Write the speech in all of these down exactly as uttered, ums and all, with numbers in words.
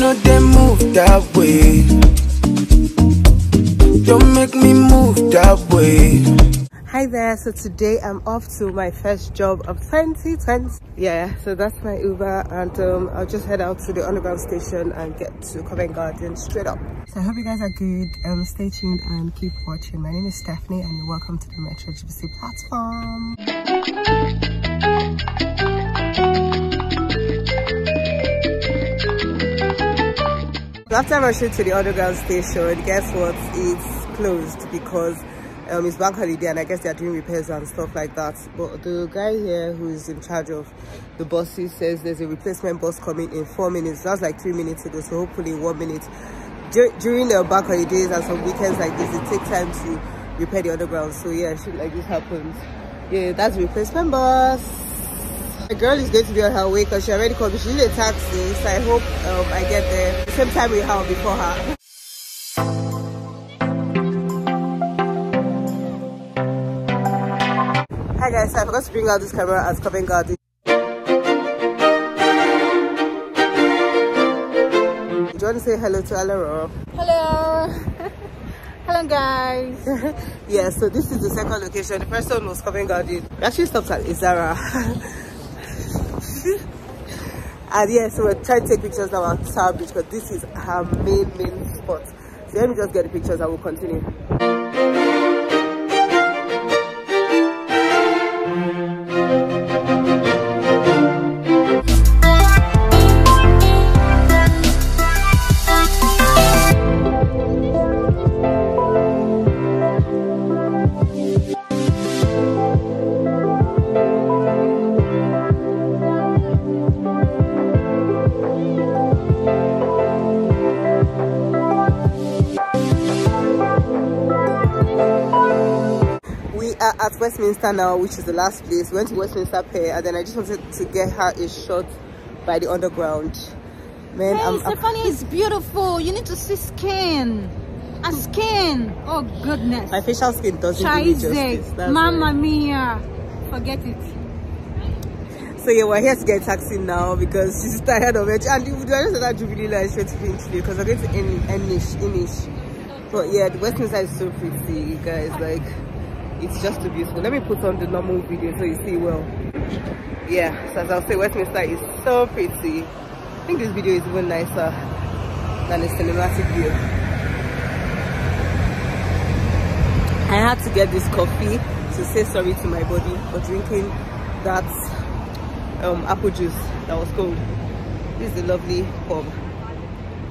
know they move that way. Don't make me move that way. Hi there, so today I'm off to my first job of twenty twenty. Yeah, so that's my Uber, and um, I'll just head out to the underground station and get to Covent Garden straight up. So I hope you guys are good. Um, stay tuned and keep watching. My name is Stephanie and you're welcome to the Metro G B C platform. After rushing to the underground station, guess what? It's closed because um, it's bank holiday and I guess they're doing repairs and stuff like that. But the guy here who's in charge of the buses says there's a replacement bus coming in four minutes. That's like three minutes ago, so hopefully one minute. Dur during the bank holidays and some weekends like this, it takes time to repair the underground. So yeah, shit like this happens. Yeah, that's a replacement bus. The girl is going to be on her way because she already called me. She needs a taxi, so I hope um, I get there the same time we have before her. Hi guys, so I forgot to bring out this camera at Covent Garden. Do you want to say hello to Alero? Hello! Hello guys. Yeah, so this is the second location. The first one was Covent Garden. We actually stopped at Izara. And yeah, so we're trying to take pictures now at Tower Beach because this is her main main spot. So let me just get the pictures and we'll continue. At Westminster now, which is the last place. We went to Westminster Pier and then I just wanted to get her a shot by the underground. Man, hey, I'm, Stephanie I'm... is beautiful. You need to see skin. A skin. Oh goodness. My facial skin doesn't do me justice. Mamma mia. Forget it. So yeah, we're here to get a taxi now because she's tired of it. And we just said that Jubilee line straight to Finchley because we're going to ENISH, ENISH. But yeah, the Westminster is so pretty, you guys. Like, it's just too beautiful. Let me put on the normal video so you see well. Yeah, so as I'll say, Westminster is so pretty. I think this video is even nicer than the cinematic view. I had to get this coffee to say sorry to my body for drinking that um, apple juice that was cold. This is a lovely pub.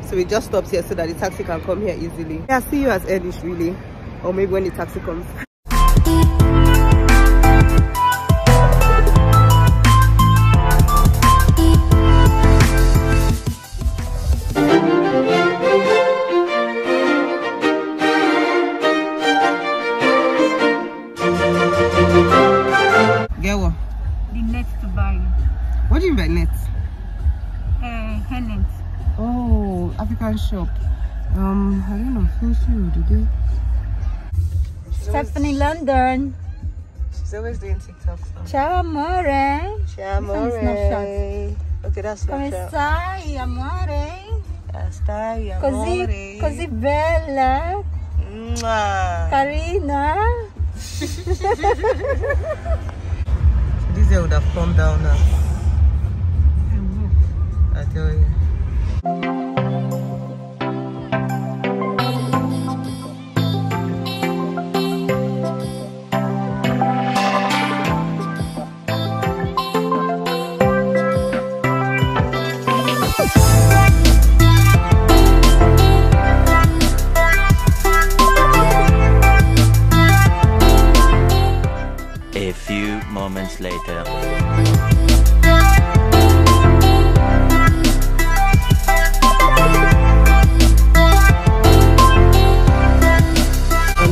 So we just stopped here so that the taxi can come here easily. Yeah, see you at ENISH really. Or maybe when the taxi comes. Shop. Um, I don't know. Who's you today? Stephanie London. She's always doing TikToks. Ciao amore. Ciao amore. Okay, that's Come not stai, amore. Stai, amore. Così, così bella. Mwah. Carina. This would have come down now. I tell you. Later. I'm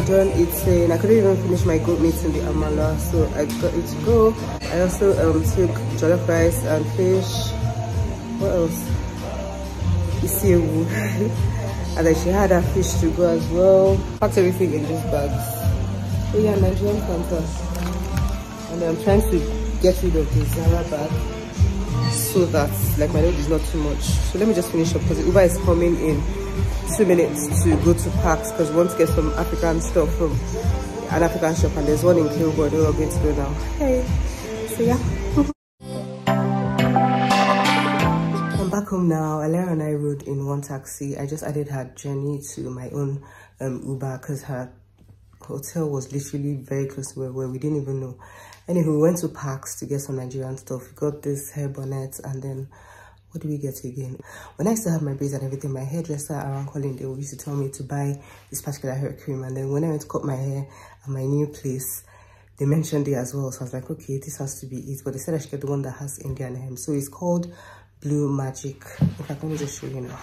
done eating. I couldn't even finish my goat meat in the amala, so I got it to go. I also um, took jollof rice and fish. What else? Isiewu. And then she had her fish to go as well. Packed everything in these bags. Oh yeah, Nigerian Fanta. And I'm trying to get rid of the Zara bag. so that like my load is not too much. So let me just finish up because Uber is coming in two minutes to go to Pax because we want to get some African stuff from an African shop, and there's one in Kilburn where we're going to go now. Hey, so yeah. Home now. Alero and I rode in one taxi. I just added her journey to my own um, Uber because her hotel was literally very close to where, where we didn't even know. Anyway, we went to Pax to get some Nigerian stuff. We got this hair bonnet, and then what do we get again? When I still had my braids and everything, my hairdresser around Colindale used to tell me to buy this particular hair cream, and then when I went to cut my hair at my new place, they mentioned it as well. So I was like, okay, this has to be it. But they said I should get the one that has Indian hem. So it's called Blue Magic. In fact, let me just show you now.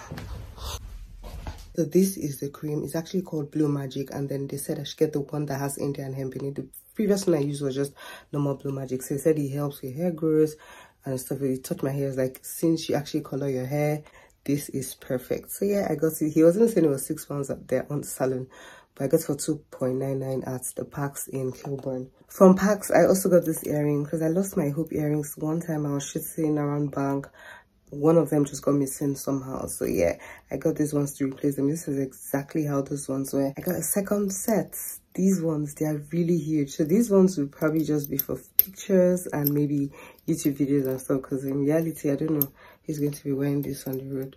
So this is the cream. It's actually called Blue Magic, and then they said I should get the one that has Indian hemp in it. The previous one I used was just normal Blue Magic. So they said it helps with hair growth and stuff. It touched my hair. It's like, since you actually color your hair, this is perfect. So yeah, I got it. He wasn't saying it was six pounds at their own salon, but I got for two ninety-nine at the Pax in Kilburn. From Pax, I also got this earring because I lost my hoop earrings one time. I was shooting around Bank. One of them just got missing somehow. So yeah, I got these ones to replace them. This is exactly how those ones were. I got a second set. These ones, they are really huge. So these ones will probably just be for pictures and maybe YouTube videos and stuff, because in reality, I don't know who's going to be wearing this on the road.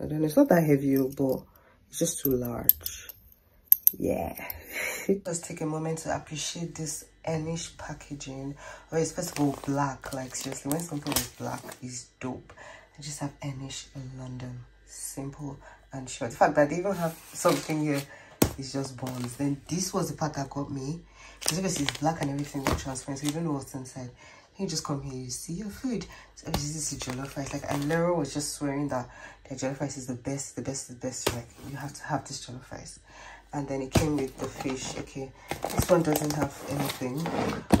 I don't know. It's not that heavy, but it's just too large. Yeah. Just take a moment to appreciate this ENISH packaging. Or it's first of all black. Like seriously, when something is black, it's dope. I just have ENISH in London, simple and short. The fact that they even have something here is just bonds. Then this was the part that got me, because obviously it's black and everything is transparent, so you don't know what's inside. You just come here, you see your food. So obviously this is jollof rice. Like Alero was just swearing that their jollof rice is the best, the best, the best. Like you have to have this jollof rice. And then it came with the fish. Okay, this one doesn't have anything,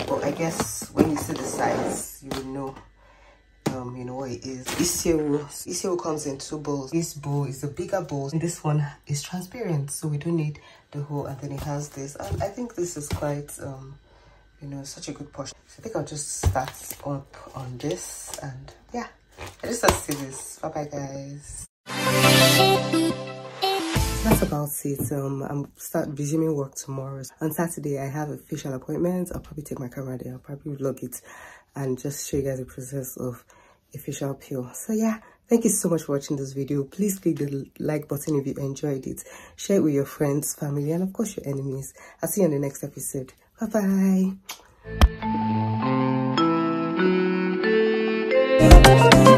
but I guess when you see the size, you will know, um, you know what it is. Isio comes in two bowls. This bowl is a bigger bowl, and this one is transparent, so we don't need the whole. And then it has this, and I think this is quite, um, you know, such a good portion. So I think I'll just start up on this, and yeah, I just want to see this. Bye bye, guys. That's about it. Um, I'm start resuming work tomorrow. On Saturday, I have a facial appointment. I'll probably take my camera there. I'll probably vlog it and just show you guys the process of a facial peel. So yeah, thank you so much for watching this video. Please click the like button if you enjoyed it. Share it with your friends, family, and of course your enemies. I'll see you on the next episode. Bye bye.